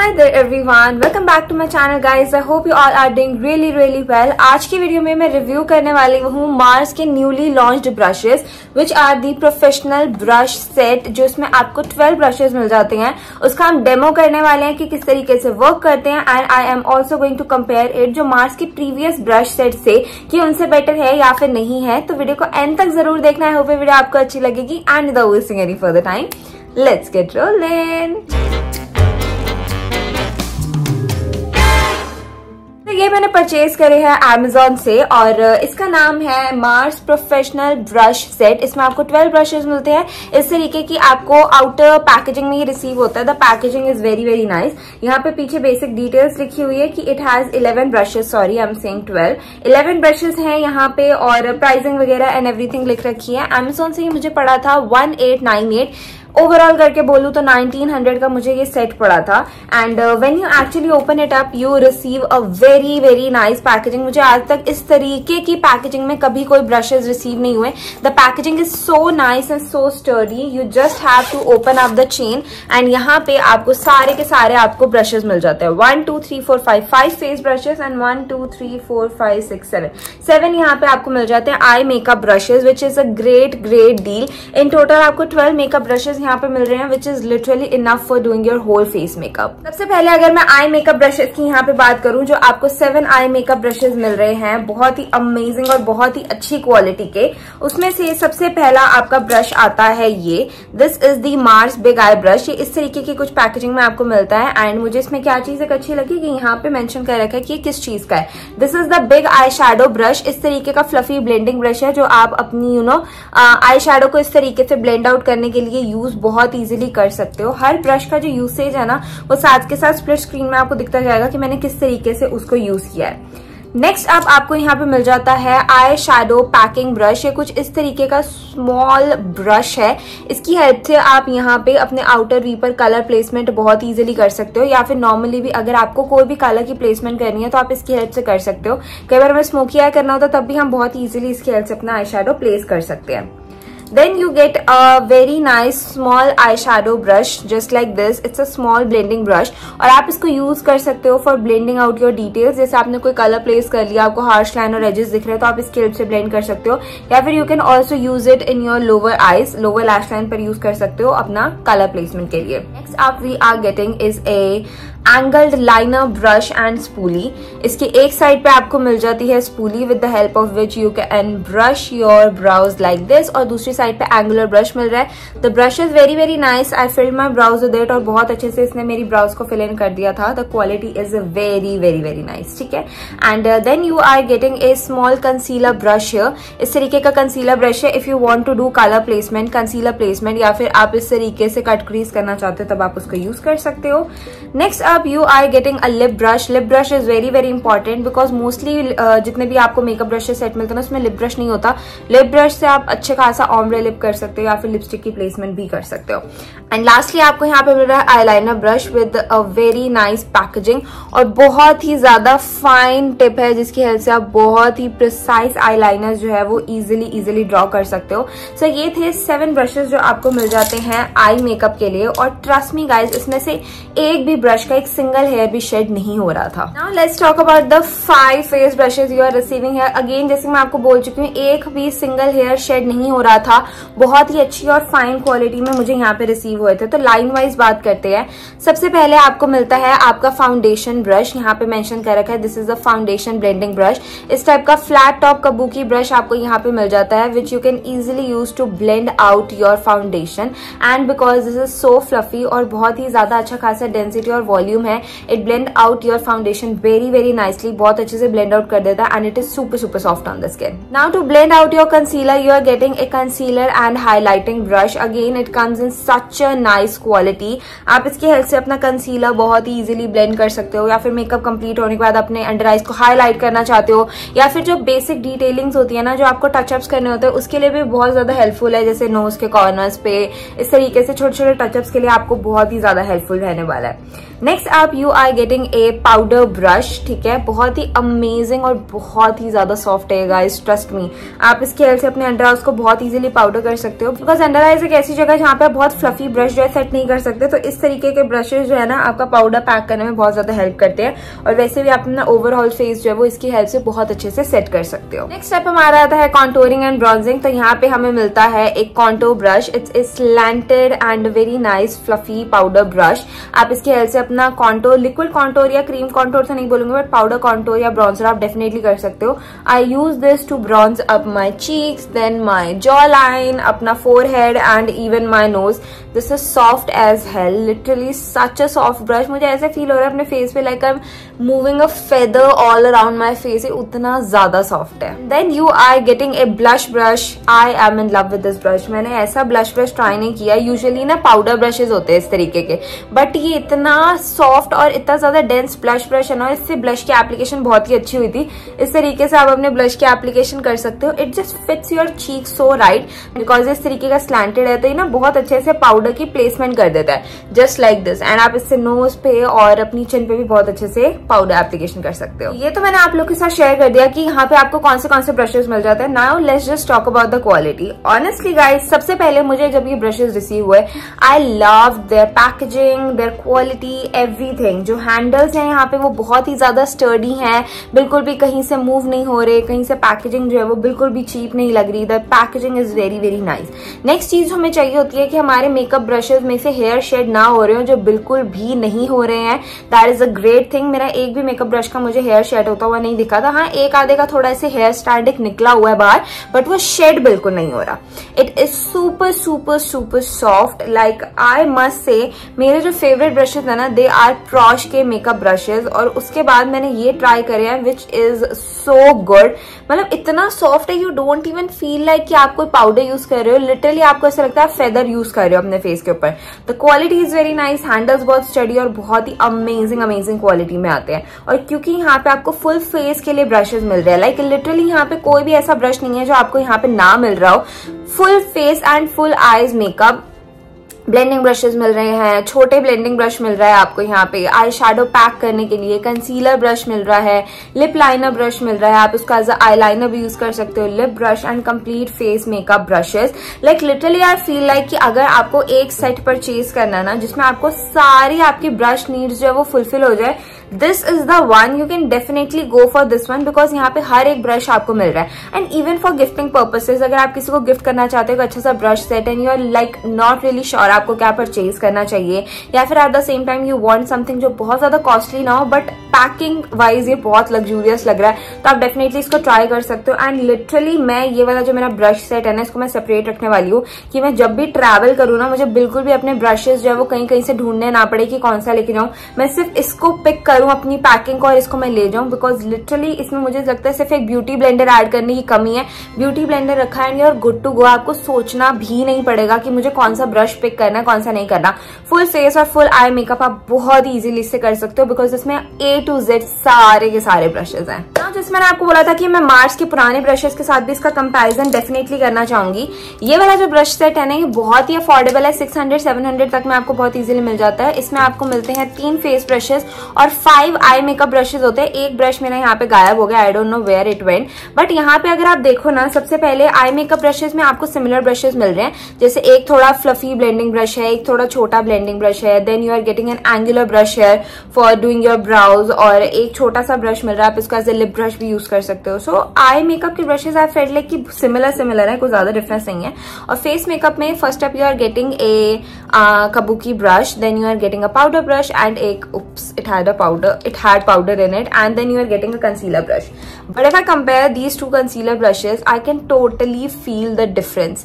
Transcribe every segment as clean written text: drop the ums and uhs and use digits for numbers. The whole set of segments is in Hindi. Hi there everyone, welcome back to my channel guys. I hope you all are doing really well. आज की वीडियो में मैं रिव्यू करने वाली हूँ मार्स के newly launched brushes which are the professional brush set, जो इसमें आपको 12 ब्रशेस मिल जाते हैं. उसका हम डेमो करने वाले हैं कि किस तरीके से वर्क करते हैं and I am also going to compare it जो मार्स के प्रीवियस ब्रश सेट से कि उनसे बेटर है या फिर नहीं है. तो वीडियो को एंड तक जरूर देखना है, होप वीडियो आपको अच्छी लगेगी. And without wasting any further time let's get rolling. ये मैंने परचेज करे हैं Amazon से और इसका नाम है मार्स प्रोफेशनल ब्रश सेट. इसमें आपको 12 ब्रशेस मिलते हैं इस तरीके की. आपको आउटर पैकेजिंग में ये रिसीव होता है. The packaging is very nice. यहाँ पे पीछे बेसिक डिटेल्स लिखी हुई है कि it has 11 brushes, sorry I am saying 12, 11 brushes हैं यहाँ पे और प्राइसिंग वगैरह एंड एवरीथिंग लिख रखी है. Amazon से ही मुझे पड़ा था 1898. ओवरऑल करके बोलूँ तो 1900 का मुझे ये सेट पड़ा था. And when you actually open it up you receive a very nice packaging. मुझे आज तक इस तरीके की पैकेजिंग में कभी कोई ब्रशेस रिसीव नहीं हुए. The packaging is so nice and so sturdy. You just have to open up the chain and यहाँ पे आपको सारे के सारे आपको ब्रशेस मिल जाते हैं. 1 2 3 4 5 फेस ब्रशेस एंड 1 2 3 4 5 6 7 यहाँ पे आपको मिल जाते हैं eye makeup brushes which is a great deal. In total आपको 12 मेकअप ब्रशेज यहाँ पे मिल रहे हैं which is literally enough for doing your whole face makeup. सबसे पहले अगर मैं आई मेकअप ब्रशेस की यहाँ पे बात करूँ, जो आपको 7 आई मेकअप ब्रशेस मिल रहे हैं बहुत ही अमेजिंग और बहुत ही अच्छी क्वालिटी के. उसमें से सबसे पहला आपका ब्रश आता है ये, this is the Mars big eye brush. ये इस तरीके की कुछ पैकेजिंग में आपको मिलता है. एंड मुझे इसमें क्या चीज एक अच्छी लगी कि यहाँ पे मेंशन कर रखा है कि ये किस चीज का है. This is the big eye shadow brush. इस तरीके का फ्लफी ब्लेंडिंग ब्रश है जो आप अपनी यू नो आई शैडो को इस तरीके से ब्लेंड आउट करने के लिए यूज बहुत इजीली कर सकते हो. हर ब्रश का जो यूसेज है ना वो साथ के साथ स्प्लिट स्क्रीन में आपको दिखता जाएगा कि मैंने किस तरीके से उसको यूज किया है. नेक्स्ट अब आपको यहाँ पे मिल जाता है आई शैडो पैकिंग ब्रश. ये कुछ इस तरीके का स्मॉल ब्रश है. इसकी हेल्प से आप यहाँ पे अपने आउटर वी पर कलर प्लेसमेंट बहुत इजीली कर सकते हो या फिर नॉर्मली भी अगर आपको कोई भी कलर की प्लेसमेंट करनी है तो आप इसकी हेल्प से कर सकते हो. कई बार हमें स्मोकी आई करना होता तब भी हम बहुत ईजिली इसकी हेल्प से अपना आई शैडो प्लेस कर सकते हैं. Then you get a very nice small eyeshadow brush just like this. It's a small blending brush और आप इसको use कर सकते हो for blending out your details. जैसे आपने कोई color place कर लिया, आपको harsh line और edges दिख रहे हैं तो आप इसकी हेल्प से blend कर सकते हो या फिर you can also use it in your lower eyes, lower lash line पर use कर सकते हो अपना color placement के लिए. Next up we are getting is a angled liner brush and spoolie. इसकी एक साइड पे आपको मिल जाती है spoolie with the help of which you can brush your brows like this और दूसरी साइड पे एंगुलर ब्रश मिल रहा है. The brush is very nice. I filled my brows with it और बहुत अच्छे से इसने मेरी ब्राउज को फिल इन कर दिया था. The quality is very nice. ठीक है. And then you are getting a small concealer brush. इस तरीके का कंसीलर ब्रश है. If you want to do colour placement, concealer placement या फिर आप इस तरीके से कट क्रीज करना चाहते हो तब आप उसको यूज कर सकते हो. नेक्स्ट अब you are getting a lip brush. Lip brush is very important because mostly जितने भी आपको मेकअप ब्रशेस सेट मिलते हैं उसमें लिप ब्रश नहीं होता. लिप ब्रश से आप अच्छे खासा ऑम्ब्रे लिप कर सकते हो या फिर लिपस्टिक की प्लेसमेंट भी कर सकते हो. एंड लास्टली आपको यहाँ पे मिल रहा है eyeliner brush with a very nice packaging और बहुत ही ज्यादा फाइन टिप है जिसकी हेल्प से आप बहुत ही प्रिसाइज आईलाइनर जो है वो इजिली ड्रॉ कर सकते हो. सो ये थे 7 ब्रशेस जो आपको मिल जाते हैं आई मेकअप के लिए और ट्रस्ट मी गाइज इसमें से एक भी ब्रश का एक सिंगल हेयर भी शेड नहीं हो रहा था. Now let's talk about the 5 face brushes you are receiving है. अगेन जैसे मैं आपको बोल चुकी हूँ एक भी सिंगल हेयर शेड नहीं हो रहा था. बहुत ही अच्छी और फाइन क्वालिटी में मुझे यहाँ पे रिसीव हुए थे. तो लाइन वाइज बात करते हैं. सबसे पहले आपको मिलता है आपका फाउंडेशन ब्रश. यहाँ पे मेंशन कर रखा है this is a foundation blending brush. इस टाइप का फ्लैट टॉप कबूकी ब्रश आपको यहाँ पे मिल जाता है which you can easily use to blend out your foundation. And because this is so fluffy और बहुत ही ज्यादा अच्छा खासा डेंसिटी और वॉल्यूम है it blend out your foundation very nicely. बहुत अच्छे से ब्लेंड आउट कर देता है and it is super soft on the skin. Now to blend out your concealer you are getting a concealer and highlighting brush. Again it comes in such a nice quality. आप इसकी हेल्प से अपना कंसीलर बहुत ही इजिली ब्लेंड कर सकते हो या फिर मेकअप कंप्लीट होने के बाद अपने अंडर आइज को हाईलाइट करना चाहते हो या फिर जो बेसिक डिटेलिंग्स होती है ना जो आपको टचअप्स करने होते हैं उसके लिए भी बहुत ज्यादा हेल्पफुल है. जैसे नोज के कॉर्नर्स पे इस तरीके से छोटे टचअप्स के लिए आपको बहुत ही ज्यादा हेल्पफुल रहने वाला है. नेक्स्ट आप you are getting a powder brush, ठीक है, बहुत ही अमेजिंग और बहुत ही ज्यादा सॉफ्ट है गाइस, ट्रस्ट मी। आप इसकी हेल्प से अपने अंडर आइज को बहुत इजीली पाउडर कर सकते हो, बिकॉज अंडर आइज एक ऐसी जगह जहाँ पे आप बहुत फ्लफी ब्रश जो है सेट नहीं कर सकते, तो इस तरीके के ब्रशेज जो है ना आपका पाउडर पैक करने में बहुत ज्यादा हेल्प करते हैं। और वैसे भी आप अपना ओवरऑल फेस जो है वो इसकी हेल्प से बहुत अच्छे से सेट कर सकते हो। नेक्स्ट स्टेप हमारा आता है कॉन्टोरिंग एंड ब्रॉन्जिंग। तो यहाँ पे हमें मिलता है एक contour brush, it's a slanted and very nice fluffy powder brush. आप इसकी हेल्प से अपना कॉन्टोर, लिक्विड कॉन्टोर या क्रीम कॉन्टोर से नहीं बोलूंगी बट पाउडर कॉन्टोर या ब्रॉन्जर आप डेफिनेटली कर सकते हो। I use this to bronze up my cheeks, then my jaw line, अपना forehead and even my nose. This is soft as hell, literally such a soft brush. मुझे ऐसे फील हो रहा है अपने फेस पे like I am moving a feather all around my face, उतना ज्यादा सॉफ्ट है। Then you are getting a blush brush. I am in love with this brush. मैंने ऐसा ब्लश ब्रश ट्राई नहीं किया, यूजुअली ना पाउडर ब्रशेज होते हैं इस तरीके के, बट ये इतना सॉफ्ट और इतना ज्यादा डेंस ब्लश ब्रश है ना, इससे ब्लश की एप्लीकेशन बहुत ही अच्छी हुई थी। इस तरीके से आप अपने ब्लश की एप्लीकेशन कर सकते हो। It just fits your cheek so right, because इस तरीके का स्लैंटेड है तो ये ना बहुत अच्छे से पाउडर की प्लेसमेंट कर देता है, जस्ट लाइक दिस। एंड आप इससे नोज पे और अपनी चिन पे भी बहुत अच्छे से पाउडर एप्लीकेशन कर सकते हो। ये तो मैंने आप लोग के साथ शेयर कर दिया कि यहाँ पे आपको कौन से ब्रशेस मिल जाते हैं। Now let's just talk about the quality. Honestly guys, सबसे पहले मुझे जब ये ब्रशेस रिसीव हुए, I love their packaging, their quality, everything. जो हैंडल्स हैं यहाँ पे वो बहुत ही ज्यादा स्टर्डी हैं, बिल्कुल भी कहीं से मूव नहीं हो रहे, कहीं से पैकेजिंग जो है वो बिल्कुल भी चीप नहीं लग रही। The packaging is very very nice. Next चीज हमें चाहिए होती है कि हमारे मेकअप ब्रशेज में से हेयर शेड ना हो रहे हो, जो बिल्कुल भी नहीं हो रहे हैं। That is a great thing. मेरा एक भी मेकअप ब्रश का मुझे हेयर शेड होता हुआ नहीं दिखा था। हाँ, एक आधे का थोड़ा ऐसे हेयर स्टैंडिंग निकला हुआ है बाहर, बट वो शेड बिल्कुल नहीं हो रहा। It is super super super soft, like I must say मेरे जो फेवरेट ब्रशेज है ना, दे आर प्रॉश के मेकअप ब्रशेज। और उसके बाद मैंने ये ट्राई करे हैं विच इज सो गुड, मतलब इतना सॉफ्ट है you don't even feel like कि आप कोई पाउडर यूज कर रहे हो। लिटरली आपको ऐसा लगता है आप फेदर यूज कर रहे हो अपने फेस के ऊपर। The quality is very nice, handles बहुत स्टडी और बहुत ही अमेजिंग अमेजिंग क्वालिटी में आते हैं। और क्योंकि यहाँ पे आपको फुल फेस के लिए ब्रशेज मिल रहे हैं, लाइक लिटरली यहाँ पे कोई भी ऐसा ब्रश नहीं है जो आपको यहाँ पे ना मिल रहा हो। Full face and full eyes makeup, blending brushes मिल रहे हैं, छोटे ब्लेंडिंग ब्रश मिल रहा है आपको यहाँ पे, आई शेडो पैक करने के लिए कंसीलर ब्रश मिल रहा है, लिप लाइनर ब्रश मिल रहा है, आप उसका एज आई लाइनर भी यूज कर सकते हो, lip brush and complete face makeup brushes. Like literally I feel like कि अगर आपको एक सेट परचेज करना ना जिसमें आपको सारी आपकी ब्रश नीड्स जो है वो फुलफिल हो जाए, this is the one. You can definitely go for this one, because यहाँ पे हर एक ब्रश आपको मिल रहा है। And even for gifting purposes, अगर आप किसी को गिफ्ट करना चाहते हो अच्छा सा brush set and you are like not really sure आपको क्या परचेज करना चाहिए, या फिर at the same time you want something जो बहुत ज्यादा कॉस्टली ना हो बट पैकिंग वाइज ये बहुत लग्जूरियस लग रहा है, तो आप डेफिनेटली इसको ट्राई कर सकते हो। एंड लिटरली मैं ये वाला जो मेरा ब्रश सेट है ना, इसको मैं सेपरेट रखने वाली हूँ कि मैं जब भी ट्रैवल करूँ ना, मुझे बिल्कुल भी अपने ब्रशेज जो है वो कहीं कहीं से ढूंढने ना पड़े कि कौन सा लेके जाऊं। मैं सिर्फ इसको पिक करूँ अपनी पैकिंग को और इसको मैं ले जाऊँ, बिकॉज लिटरली इसमें मुझे लगता है सिर्फ एक ब्यूटी ब्लेंडर एड करने की कमी है। ब्यूटी ब्लेंडर रखा है और गुड टू गो, आपको सोचना भी नहीं पड़ेगा कि मुझे कौन सा ब्रश पिक करना कौन सा नहीं करना। फुल फेस और फुल आई मेकअप आप बहुत इजीली इससे कर सकते हो, बिकॉज इसमें ए टू जेड सारे के सारे ब्रशेस हैं। जैसे मैंने आपको बोला था कि मैं मार्स के पुराने ब्रशेस के साथ भी इसका कंपैरिजन डेफिनेटली करना चाहूंगी। ये वाला जो ब्रश सेट है ना, ये बहुत ही अफोर्डेबल है, 600-700 तक में आपको बहुत इजीली मिल जाता है। इसमें आपको मिलते हैं 3 फेस ब्रशेस और 5 आई मेकअप ब्रशेस होते हैं। एक ब्रश मेरा यहाँ पे गायब हो गया, I don't know where it went, but यहाँ पे अगर आप देखो ना, सबसे पहले आई मेकअप ब्रशेस में आपको सिमिलर ब्रशेस मिल रहे हैं, जैसे एक थोड़ा फ्लफी ब्लेंडिंग ब्रश है, एक थोड़ा छोटा ब्लेंडिंग ब्रश है, then you are getting an angular brush है फॉर डूइंग योर ब्राउज, और एक छोटा सा ब्रश मिल रहा है, आप इसको एज ए लिप ब्रश भी यूज कर सकते हो। सो आई मेकअप के ब्रशेस आई फेल्ट लाइक कि सिमिलर है, कुछ ज्यादा डिफरेंस नहीं है। और फेस मेकअप में first step you are getting a kabuki brush, then you are getting a powder brush and एक it had powder in it, and then you are getting a concealer brush. But if I compare these two concealer brushes, I can totally feel the difference.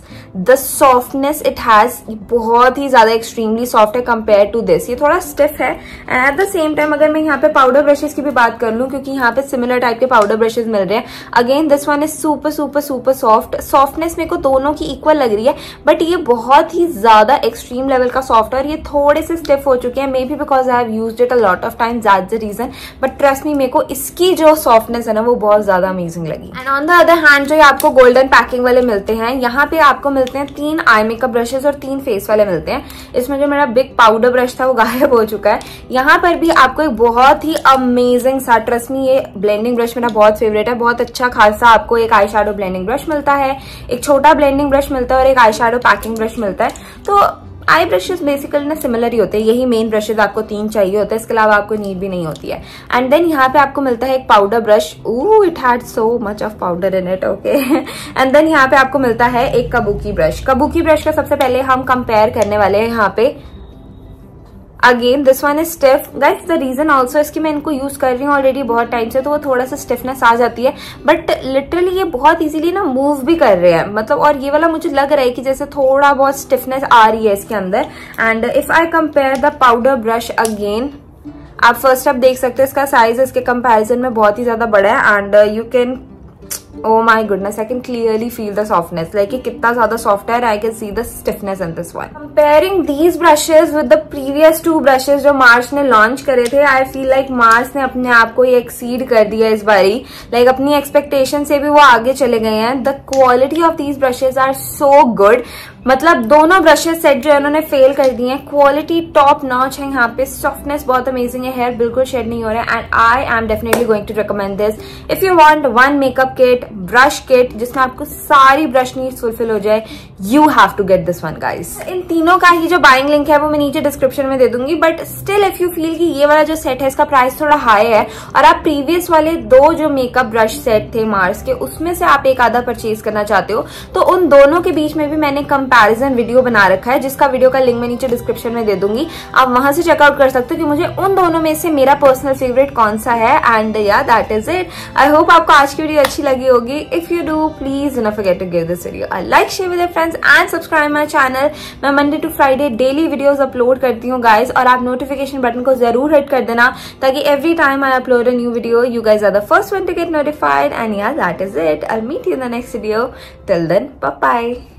The softness it has बहुत ही ज्यादा extremely soft है compared to this. ये थोड़ा stiff है, and at the same time अगर मैं यहाँ पे powder brushes की भी बात कर लूँ, क्योंकि यहाँ पे similar type के powder brushes मिल रहे हैं, again this one is super super super soft. Softness मेरे को दोनों की equal लग रही है, but ये बहुत ही ज्यादा extreme level का soft है, और ये थोड़े से stiff हो चुके हैं, maybe because I have used it a lot of times. That's the reason, but trust me मेरे को इसकी जो सॉफ्टनेस है ना वो बहुत ज्यादा अमेजिंग लगी। And on the other hand जो आपको गोल्डन पैकिंग वाले मिलते हैं, यहाँ पे आपको मिलते हैं 3 आई मेकअप ब्रशेस और 3 फेस वाले मिलते हैं। इसमें जो मेरा बिग पाउडर ब्रश था वो गायब हो चुका है। यहाँ पर भी आपको एक बहुत ही अमेजिंग सा, ट्रस्ट मी ये ब्लेंडिंग ब्रश मेरा बहुत फेवरेट है, बहुत अच्छा खासा आपको एक आई शेडो ब्लेंडिंग ब्रश मिलता है, एक छोटा ब्लेंडिंग ब्रश मिलता है और एक आई शेडो पैकिंग ब्रश मिलता है। तो आई ब्रशेज बेसिकली ना सिमिलर ही होते हैं, यही मेन ब्रशेज आपको 3 चाहिए होते हैं, इसके अलावा आपको नीड भी नहीं होती है। एंड देन यहाँ पे आपको मिलता है एक powder brush, oh it had so much of powder in it, okay. And then यहाँ पे आपको मिलता है एक कबूकी ब्रश। कबूकी ब्रश का सबसे पहले हम कंपेयर करने वाले हैं यहाँ पे। Again this one is stiff guys, the reason also इसकी मैं इनको यूज कर रही हूँ ऑलरेडी बहुत टाइम से, तो वो थोड़ा सा स्टिफनेस आ जाती है, बट लिटरली ये बहुत इजीली ना मूव भी कर रहे हैं, मतलब। और ये वाला मुझे लग रहा है कि जैसे थोड़ा बहुत स्टिफनेस आ रही है इसके अंदर। And if I compare the powder brush again, आप फर्स्ट आप देख सकते हो इसका साइज इसके कंपेरिजन में बहुत ही ज्यादा बड़ा है। And you can, oh my goodness, I can clearly feel the softness, like ये कितना ज़्यादा soft है, I can see the stiffness in this one. Comparing these brushes with the previous 2 brushes जो Mars ने launch करे थे, I feel like Mars ने अपने आप को ये exceed कर दिया इस बारी, like अपनी expectation से भी वो आगे चले गए हैं। The quality of these brushes are so good, मतलब दोनों ब्रशेज सेट जो है उन्होंने फेल कर दिए हैं। क्वालिटी टॉप नॉच है, यहाँ पे सॉफ्टनेस बहुत अमेजिंग है, हेयर बिल्कुल शेड नहीं हो रहा है। And I am definitely going to recommend this if you want one makeup kit, brush kit, जिसमें आपको सारी ब्रश नीड्स फुलफिल हो जाए, you have to get this one guys. इन तीनों का ही जो बाइंग लिंक है वो मैं नीचे डिस्क्रिप्शन में दे दूंगी, but still if you feel कि ये वाला जो सेट है इसका प्राइस थोड़ा हाई है और आप प्रीवियस वाले 2 जो मेकअप ब्रश सेट थे मार्स के उसमें से आप एक आधा परचेज करना चाहते हो, तो उन दोनों के बीच में भी मैंने कंपैरिजन वीडियो बना रखा है, जिसका वीडियो का लिंक मैं नीचे डिस्क्रिप्शन में दे दूंगी, आप वहां से चेकआउट कर सकते हो कि मुझे उन दोनों में से मेरा पर्सनल फेवरेट कौन सा है। And yeah that is it, I hope आपको आज की वीडियो अच्छी लगी होगी। If you do please don't forget to give this video a like, share with your friends and subscribe my channel. मैं Monday to Friday daily videos upload करती हूँ गाइज, और आप नोटिफिकेशन बटन को जरूर हिट कर देना ताकि every time I upload a new video you guys are the first one to get notified. And yeah that is it, I will meet you in the next video, till then bye bye.